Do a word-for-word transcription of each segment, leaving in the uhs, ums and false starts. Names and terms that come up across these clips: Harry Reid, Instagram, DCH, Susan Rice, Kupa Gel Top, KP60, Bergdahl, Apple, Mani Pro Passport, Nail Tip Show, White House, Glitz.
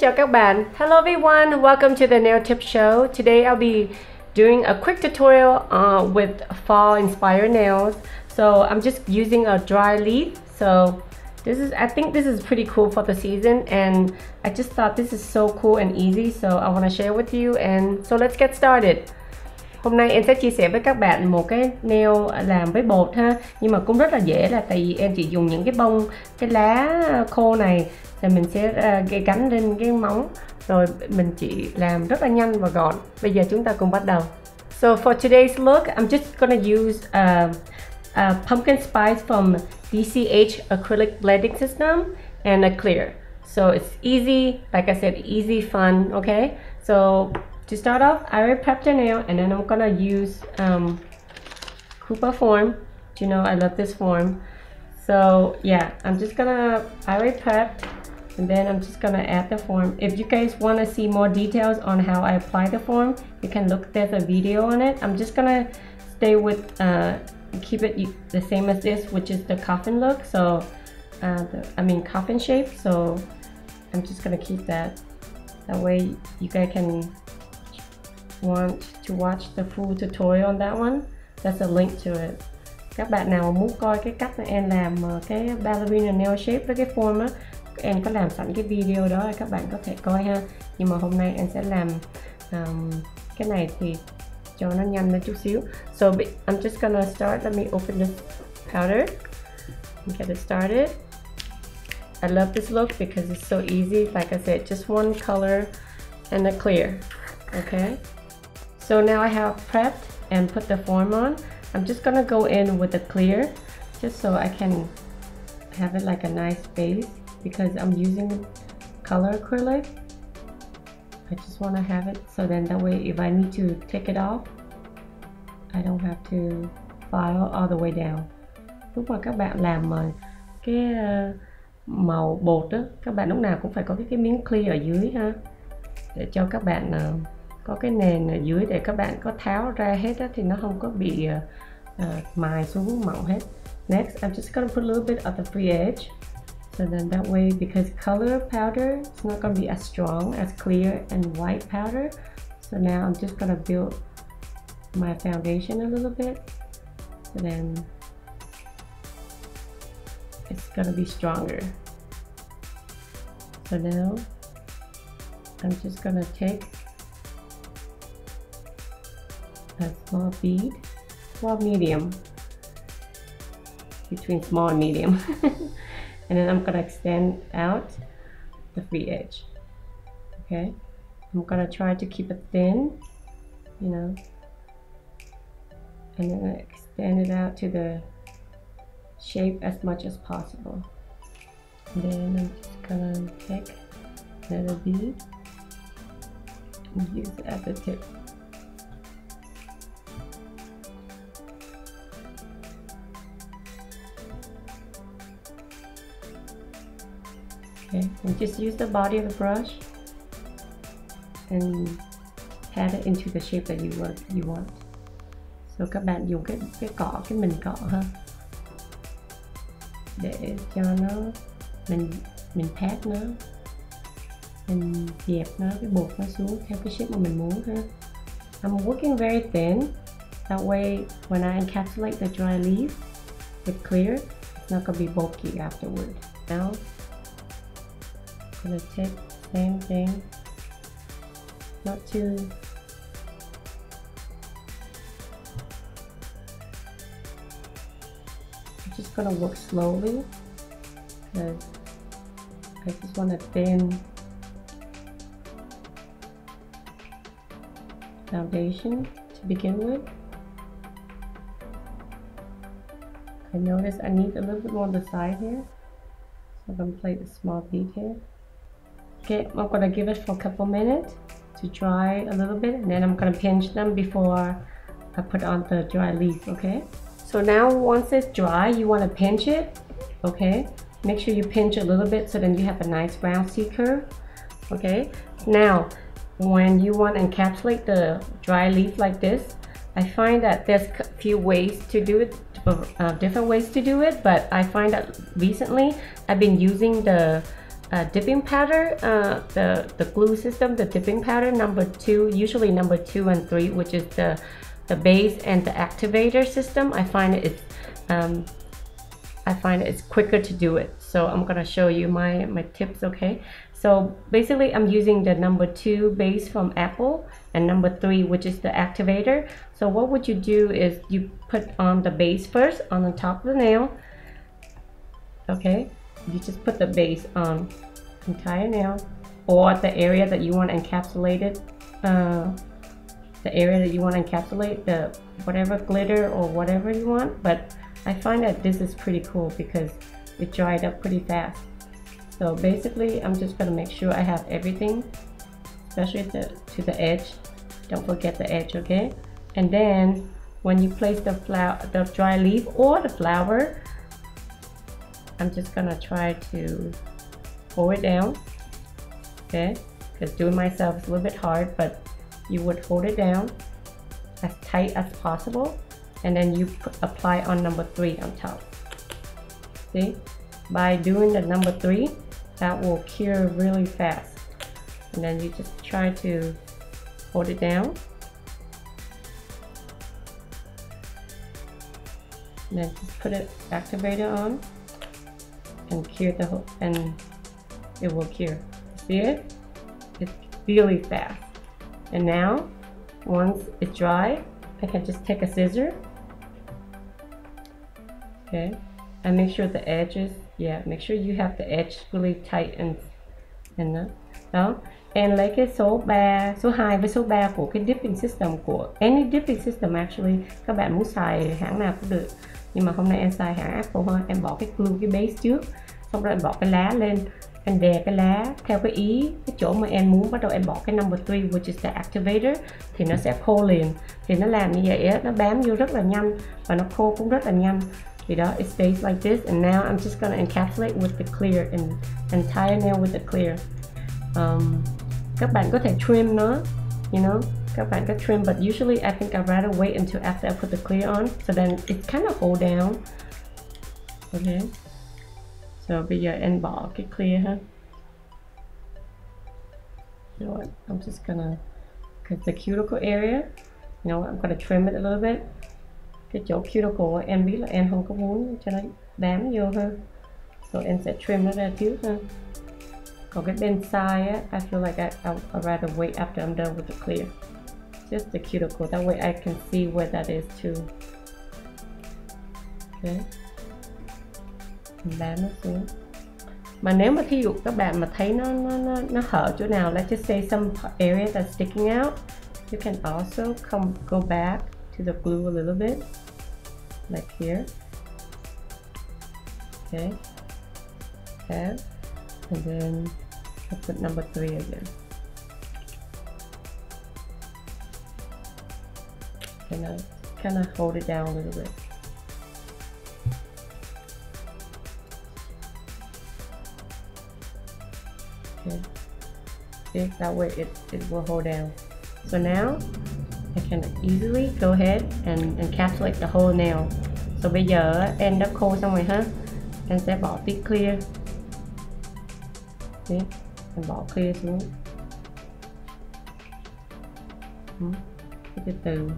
chào các bạn. Hello everyone, welcome to the Nail Tip Show. Today I'll be doing a quick tutorial uh, with fall inspired nails. So I'm just using a dry leaf. So this is, I think this is pretty cool for the season, and I just thought this is so cool and easy, so I want to share with you, and so let's get started. Hôm nay em sẽ chia sẻ với các bạn một cái nail làm với bột ha, nhưng mà cũng rất là dễ, là tại vì em chỉ dùng những cái bông, cái lá khô này rồi mình sẽ uh, gắn lên cái móng, rồi mình chỉ làm rất là nhanh và gọn. Bây giờ chúng ta cùng bắt đầu. So for today's look, I'm just gonna use uh, uh, pumpkin spice from D C H acrylic blending system and a clear. So it's easy, like I said, easy, fun. Okay. So to start off, I already prepped the nail, and then I'm gonna use um, Kupa form. You know, I love this form. So yeah, I'm just gonna, I already prepped, and then I'm just gonna add the form. If you guys wanna see more details on how I apply the form, you can look, there's a video on it. I'm just gonna stay with, uh, keep it the same as this, which is the coffin look. So, uh, the, I mean coffin shape. So I'm just gonna keep that. That way you guys can want to watch the full tutorial on that one. That's a link to it. Các bạn nào muốn coi cái cách mà em làm cái ballerina nail shape với cái form á, em có làm sẵn cái video đó là các bạn có thể coi ha. Nhưng mà hôm nay em sẽ làm um, cái này thì cho nó nhanh lên chút xíu. So I'm just gonna start. Let me open this powder and get it started. I love this look because it's so easy. Like I said, just one color and a clear. Okay. So now I have prepped and put the form on. I'm just gonna go in with the clear, just so I can have it like a nice base, because I'm using color acrylic. I just want to have it so then that way if I need to take it off, I don't have to file all the way down. Lúc mà các bạn làm cái màu bột đó, các bạn lúc nào cũng phải có cái, cái miếng clear ở dưới ha, để cho các bạn có cái nền ở dưới để các bạn có tháo ra hết á, thì nó không có bị uh, mài xuống mỏng hết. Next, I'm just gonna put a little bit of the free edge, so then that way, because color powder is not gonna be as strong as clear and white powder. So now I'm just gonna build my foundation a little bit, so then it's gonna be stronger. So now I'm just gonna take a small bead, well, medium, between small and medium, and then I'm gonna extend out the free edge. Okay, I'm gonna try to keep it thin, you know, and then I extend it out to the shape as much as possible. And then I'm just gonna take another bead and use it at the tip. Okay, and just use the body of the brush and pat it into the shape that you want. You want. So các bạn dùng cái cái cọ cái mình cọ ha, để cho nó mình mình pat nó, mình dẹp nó, cái bột nó xuống theo cái shape mà mình muốn ha. I'm working very thin. That way, when I encapsulate the dry leaf with clear, it's not gonna be bulky afterward. Now, I'm gonna take the same thing, not too I'm just gonna work slowly because I just want to thin foundation to begin with. I notice I need a little bit more on the side here, so I'm gonna play the small bead here. Okay, I'm gonna give it for a couple minutes to dry a little bit, and then I'm gonna pinch them before I put on the dry leaf, okay? So now once it's dry, you wanna pinch it, okay? Make sure you pinch a little bit so then you have a nice round C-curve, okay? Now, when you wanna encapsulate the dry leaf like this, I find that there's a few ways to do it, uh, different ways to do it, but I find that recently I've been using the uh, dipping powder, uh, the, the glue system, the dipping powder number two, usually number two and three, which is the, the base and the activator system. I find it's, um, I find it's quicker to do it. So I'm gonna show you my, my tips, okay? So basically I'm using the number two base from Apple and number three, which is the activator. So what would you do is you put on the base first on the top of the nail. Okay, you just put the base on entire nail or the area that you want encapsulated, uh, the area that you want to encapsulate the whatever glitter or whatever you want. But I find that this is pretty cool because it dried up pretty fast. So basically I'm just going to make sure I have everything, especially the, to the edge. Don't forget the edge, okay? And then when you place the flower, the dry leaf or the flower, I'm just gonna try to hold it down, okay? Because doing myself is a little bit hard, but you would hold it down as tight as possible, and then you put, apply on number three on top. See, by doing the number three, that will cure really fast. And then you just try to hold it down, and then just put an activator on. And cure the whole, and it will cure. See it? It's really fast. And now, once it's dry, I can just take a scissor. Okay, and make sure the edges. Yeah, make sure you have the edge really tight and and đó. Đó. And lấy cái số ba, số hai với số ba của cái dipping system của any dipping system actually. Các bạn muốn xài hãng nào cũng được. Nhưng mà hôm nay em xài hãng Apple thôi, em bỏ cái glue cái base trước, xong rồi em bỏ cái lá lên, em đè cái lá theo cái ý, cái chỗ mà em muốn, bắt đầu em bỏ cái number three which is the activator thì nó sẽ khô liền. Thì nó làm như vậy á, nó bám vô rất là nhanh và nó khô cũng rất là nhanh. Thì đó, it stays like this. And now I'm just gonna encapsulate with the clear and entire nail with the clear. Um, các bạn có thể trim nó, you know. Các bạn có trim, but usually I think I'd rather wait until after I put the clear on, so then it kind of hold down. Okay. So bây giờ em bỏ cái clear ha. You know what? I'm just gonna, cause the cuticle area, you know, I'm gonna trim it a little bit. Cái chỗ cuticle em biết là em không có muốn cho nó bám vô ha. So em sẽ trim nó ra trước ha. Còn cái bên side á, I feel like I, I'd rather wait after I'm done with the clear. Just the cuticle, that way I can see where that is too. Okay. Bám nó xuống. Mà nếu mà thí dụ các bạn mà thấy nó nó nó, nó hở chỗ nào, let's just say some area that's sticking out, you can also come go back to the glue a little bit, like here. Okay. Okay. And then I put number three again. And I kind of hold it down a little bit. Okay. See, that way it, it will hold down. So now I can easily go ahead and encapsulate the whole nail. So bây giờ em đã khô xong rồi ha. Em sẽ bỏ tí clear. See, em bỏ clear xuống. Cái từ.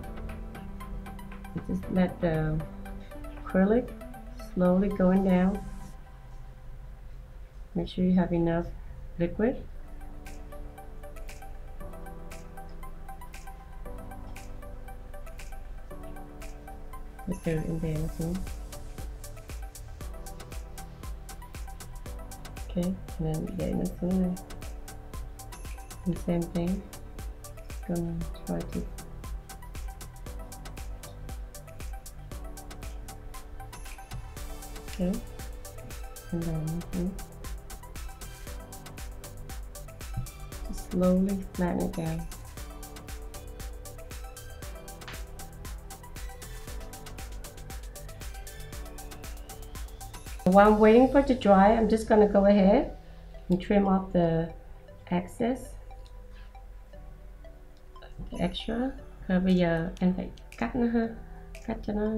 Just let the acrylic slowly going down. Make sure you have enough liquid. Put it in there too. Okay, and then get it in there. And same thing. Just gonna try to. Okay. And then okay. Just slowly flatten it down. While I'm waiting for it to dry, I'm just gonna go ahead and trim off the excess, the extra. Rồi bây giờ em phải cắt nó ha, cắt cho nó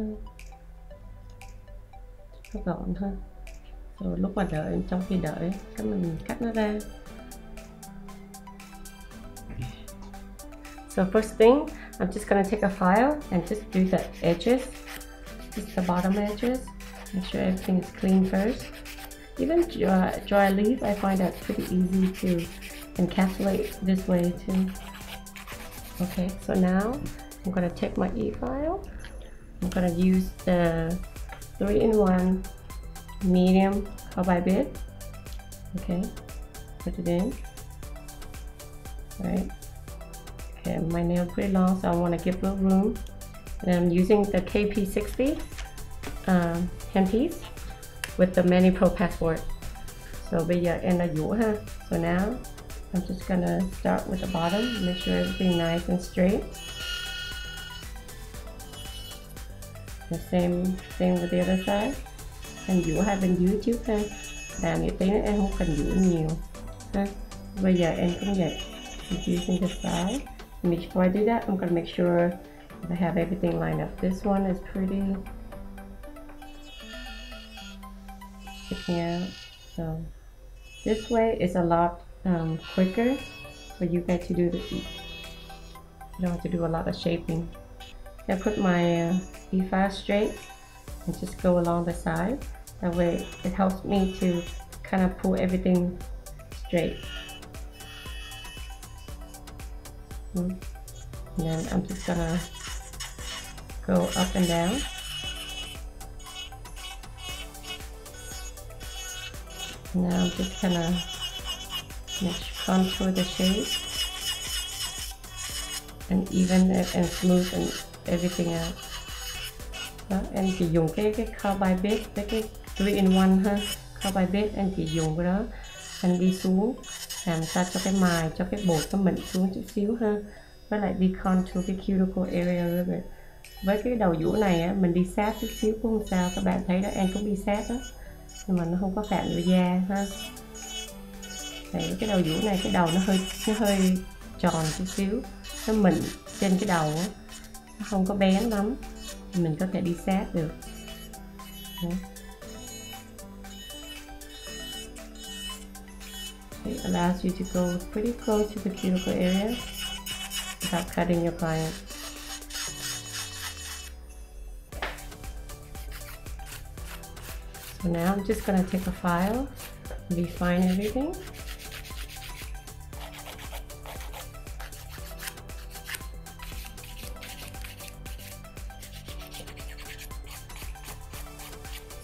gọn thôi. Rồi lúc mà đợi, trong khi đợi cái mình cắt nó ra. So first thing, I'm just gonna take a file and just do the edges, just the bottom edges. Make sure everything is clean first. Even dry, dry leaf, I find that's pretty easy to encapsulate this way too. Okay, so now I'm gonna take my e-file. I'm gonna use the three in one medium carbide bit. Okay, put it in. All right. Okay, my nail is pretty long, so I want to give a little room. And I'm using the K P sixty uh, handpiece with the Mani Pro Passport. So bây giờ em đã dũa ha. So now I'm just gonna start with the bottom, make sure everything nice and straight. The same thing with the other side. Em dũa hai bên dưới trước ha. Làm thì tí nữa em không cần dũa nhiều ha. Bây giờ em cũng vậy. Using the side. Before I do that, I'm gonna make sure that I have everything lined up. This one is pretty sticking out, so this way is a lot um, quicker for you guys to do the. You don't have to do a lot of shaping. I put my uh, e-file straight and just go along the side. That way, it helps me to kind of pull everything straight. And then I'm just gonna go up and down. And now I'm just gonna contour the shape and even it and smooth and everything out. Đó, em chỉ dùng cái cái carbide bit với cái three in one ha, carbide bit em chỉ dùng cái đó, anh đi xuống. Làm sao cho cái mài, cho cái bột nó mịn xuống chút xíu ha. Với lại đi contour cái cuticle area a bit. Với cái đầu dũa này á, mình đi sát chút xíu cũng không sao. Các bạn thấy đó, em cũng đi sát đó. Nhưng mà nó không có phạm vào da ha. Đấy, cái đầu dũa này, cái đầu nó hơi nó hơi tròn chút xíu. Nó mịn trên cái đầu á. Nó không có bén lắm. Mình có thể đi sát được. Đấy. It allows you to go pretty close to the cuticle area without cutting your client. So now I'm just gonna take a file, refine everything.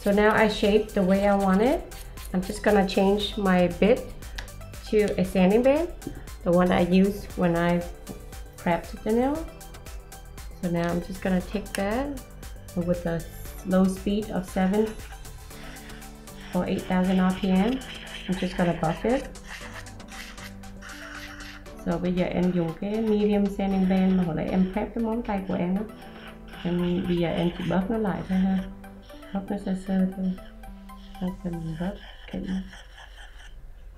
So now I shaped the way I want it. I'm just gonna change my bit to a sanding bed, the one I used when I prepped the nail. So now I'm just gonna take that with a slow speed of seven or eight thousand R P M. I'm just gonna buff it. So bây giờ em dùng cái medium sanding band mà hồi nãy em prep cái móng tay của em đó. Em bây giờ em chỉ buff nó lại thôi ha, buff nó sơ sơ thôi, sau mình buff kỹ.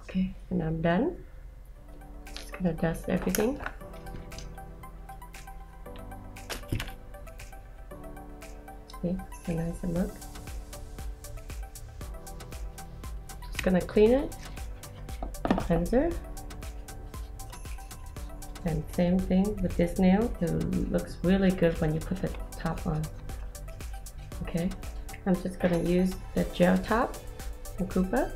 Okay, and I'm done. Just gonna dust everything. Okay, it's a nicer look. Just gonna clean it. Cleanser. And same thing with this nail. It looks really good when you put the top on. Okay, I'm just gonna use the gel top from Kupa.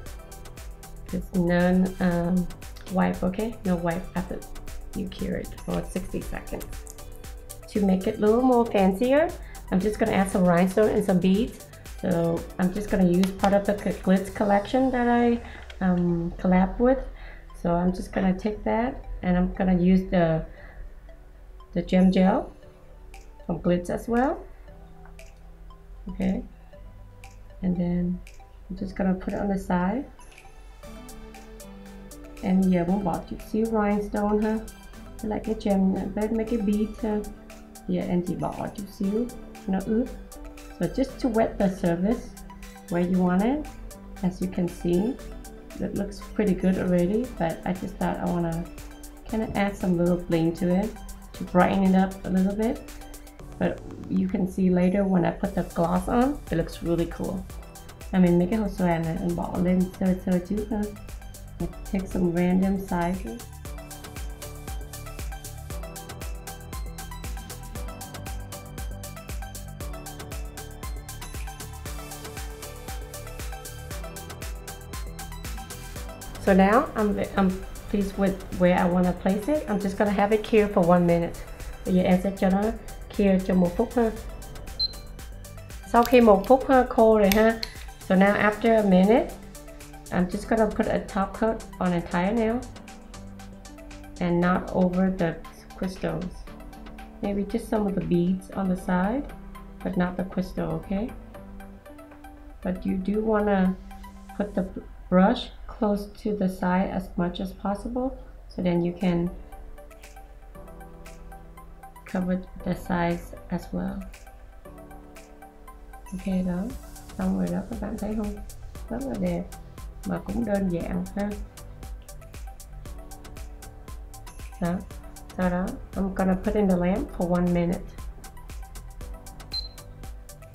It's none um, wipe, okay? No wipe after you cure it for sixty seconds. To make it a little more fancier, I'm just gonna add some rhinestone and some beads. So I'm just gonna use part of the Glitz collection that I um, collab with. So I'm just gonna take that and I'm gonna use the the gem gel from Glitz as well. Okay, and then I'm just gonna put it on the side. Em giờ muốn bỏ chút xíu rhinestone ha, với lại cái gem với mấy cái beads ha. Giờ em chỉ bỏ chút xíu nó ướt. So just to wet the surface where you want it, as you can see, it looks pretty good already. But I just thought I wanna kind of add some little bling to it to brighten it up a little bit. But you can see later when I put the gloss on, it looks really cool. là mình lấy cái hột xòe này mình bỏ lên sơ sơ trước thôi. Take some random sizes. So now I'm, I'm pleased with where I want to place it. I'm just going to have it cured for one minute. Bây giờ em sẽ cho nó cured cho một phút ha. Sau khi một phút ha, khô rồi ha. So now after a minute, I'm just going to put a top coat on an entire nail and not over the crystals. Maybe just some of the beads on the side, but not the crystal, okay? But you do want to put the brush close to the side as much as possible, so then you can cover the sides as well. Ok đó, xong rồi đó, các bạn thấy không? Rất là đẹp mà cũng đơn giản ha. Đó, sau đó I'm gonna put in the lamp for one minute.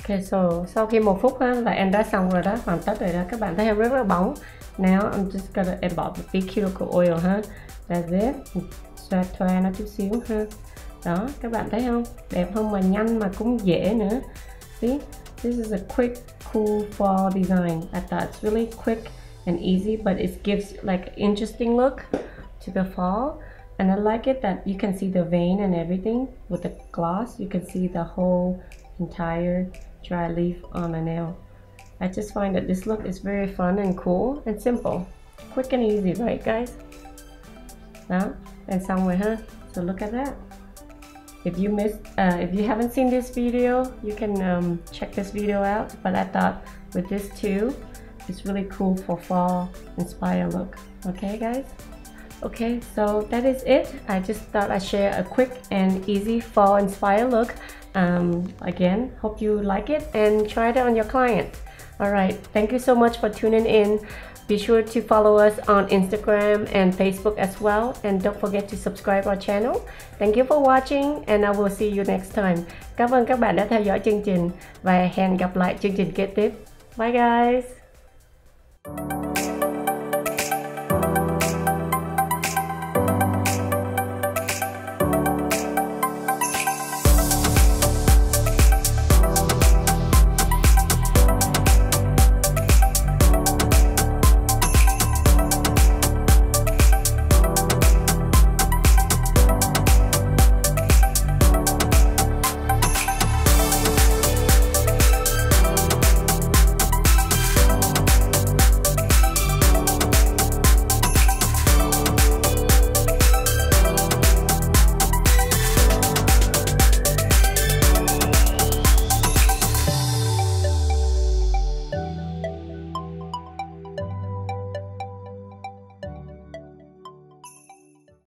Ok, so sau khi một phút ha, là em đã xong rồi đó, hoàn tất rồi đó, các bạn thấy không? Rất là bóng. Now I'm just gonna add about the big cuticle oil ha. That's it. Xoa thoa nó chút xíu ha. Đó, các bạn thấy không? Đẹp không mà nhanh mà cũng dễ nữa. See? This is a quick, cool fall design. I thought it's really quick and easy, but it gives like interesting look to the fall. And I like it that you can see the vein and everything with the gloss. You can see the whole entire dry leaf on a nail. I just find that this look is very fun and cool and simple. Quick and easy, right guys? Now, and somewhere, huh? So look at that. If you missed, uh, if you haven't seen this video, you can um, check this video out. But I thought with this too, it's really cool for fall inspired look. Okay guys? Okay, so that is it. I just thought I'd share a quick and easy fall inspired look. Um, again, hope you like it and try it on your client. Alright, thank you so much for tuning in. Be sure to follow us on Instagram and Facebook as well. And don't forget to subscribe our channel. Thank you for watching and I will see you next time. Cảm ơn các bạn đã theo dõi chương trình và hẹn gặp lại chương trình kế tiếp. Bye guys!